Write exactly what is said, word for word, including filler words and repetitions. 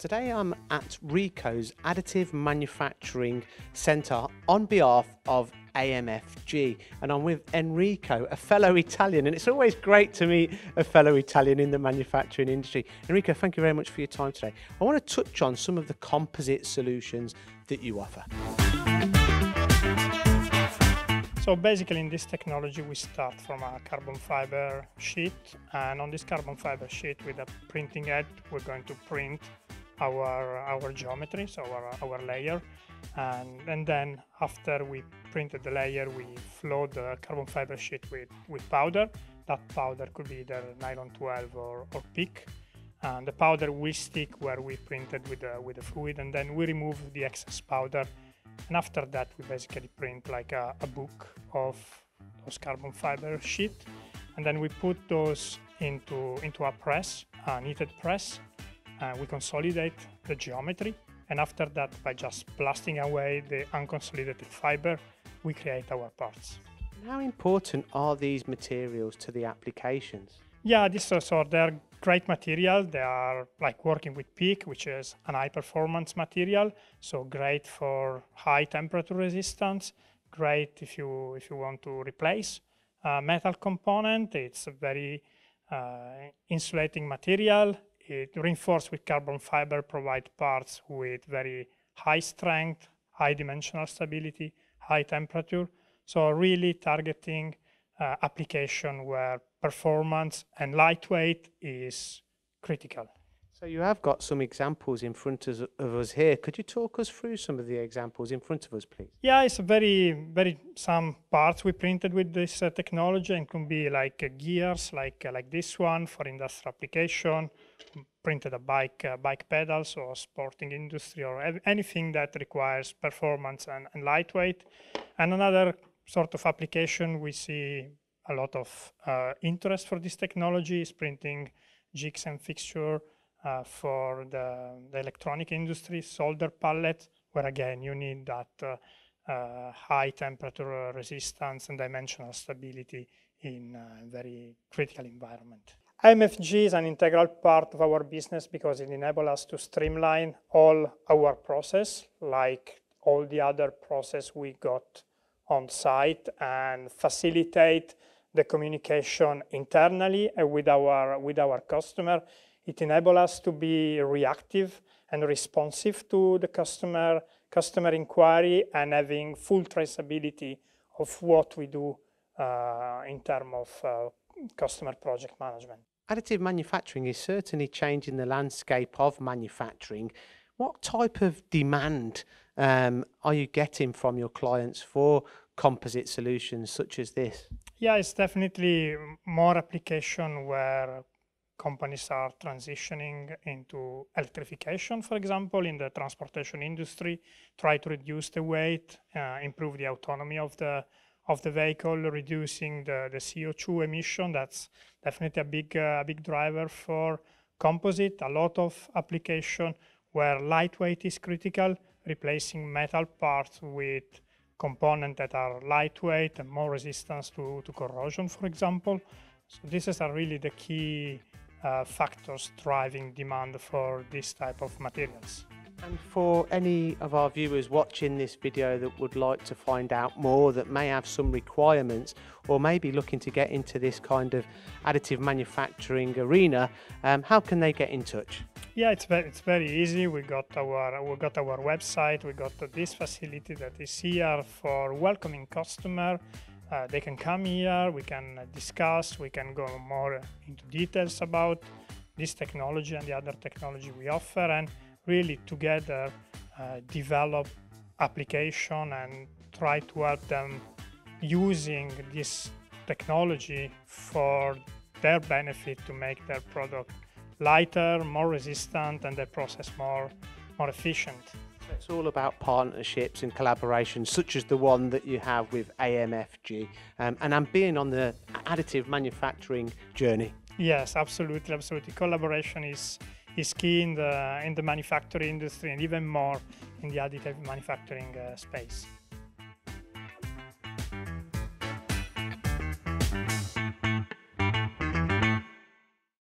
Today I'm at Ricoh's Additive Manufacturing Centre on behalf of A M F G, and I'm with Enrico, a fellow Italian, and it's always great to meet a fellow Italian in the manufacturing industry. Enrico, thank you very much for your time today. I want to touch on some of the composite solutions that you offer. So basically in this technology we start from a carbon fiber sheet, and on this carbon fiber sheet with a printing head we're going to print Our, our geometry, so our, our layer, and, and then after we printed the layer we flood the carbon fiber sheet with, with powder. That powder could be either nylon twelve or, or PEEK, and the powder will stick where we printed with the, with the fluid, and then we remove the excess powder, and after that we basically print like a, a book of those carbon fiber sheet, and then we put those into, into a press, a heated press. Uh, we consolidate the geometry, and after that, by just blasting away the unconsolidated fiber, we create our parts. How important are these materials to the applications? Yeah, these are, so they're great material. They are like working with PEEK, which is an high-performance material, so great for high temperature resistance, great if you, if you want to replace a metal component. It's a very uh, insulating material. It reinforced with carbon fiber, provide parts with very high strength, high dimensional stability, high temperature. So really targeting uh, application where performance and lightweight is critical. So you have got some examples in front of us here. Could you talk us through some of the examples in front of us, please? Yeah, it's a very, very, some parts we printed with this uh, technology, and can be like uh, gears, like uh, like this one for industrial application. Printed a bike, uh, bike pedals, or sporting industry, or anything that requires performance and, and lightweight. And another sort of application we see a lot of uh, interest for this technology is printing jigs and fixture uh, for the, the electronic industry, solder pallet, where again you need that uh, uh, high temperature resistance and dimensional stability in a very critical environment. A M F G is an integral part of our business because it enables us to streamline all our process, like all the other process we got on site, and facilitate the communication internally and with our, with our customer. It enables us to be reactive and responsive to the customer, customer inquiry, and having full traceability of what we do uh, in terms of uh, customer project management. Additive manufacturing is certainly changing the landscape of manufacturing. What type of demand um, are you getting from your clients for composite solutions such as this? Yeah, it's definitely more application where companies are transitioning into electrification, for example, in the transportation industry, try to reduce the weight, uh, improve the autonomy of the of the vehicle, reducing the, the C O two emission. That's definitely a big, uh, big driver for composite. A lot of application where lightweight is critical, replacing metal parts with components that are lightweight and more resistance to, to corrosion, for example. So this is are really the key uh, factors driving demand for this type of materials. And for any of our viewers watching this video that would like to find out more, that may have some requirements or may be looking to get into this kind of additive manufacturing arena, um, how can they get in touch? Yeah, it's very, it's very easy. We got our we got our website. We got this facility that is here for welcoming customer. Uh, they can come here. We can discuss. We can go more into details about this technology and the other technology we offer, and really together uh, develop application and try to help them using this technology for their benefit to make their product lighter, more resistant, and their process more, more efficient. So it's all about partnerships and collaborations such as the one that you have with A M F G um, and I'm being on the additive manufacturing journey. Yes, absolutely, absolutely. Collaboration is is key in the in the manufacturing industry, and even more in the additive manufacturing uh, space.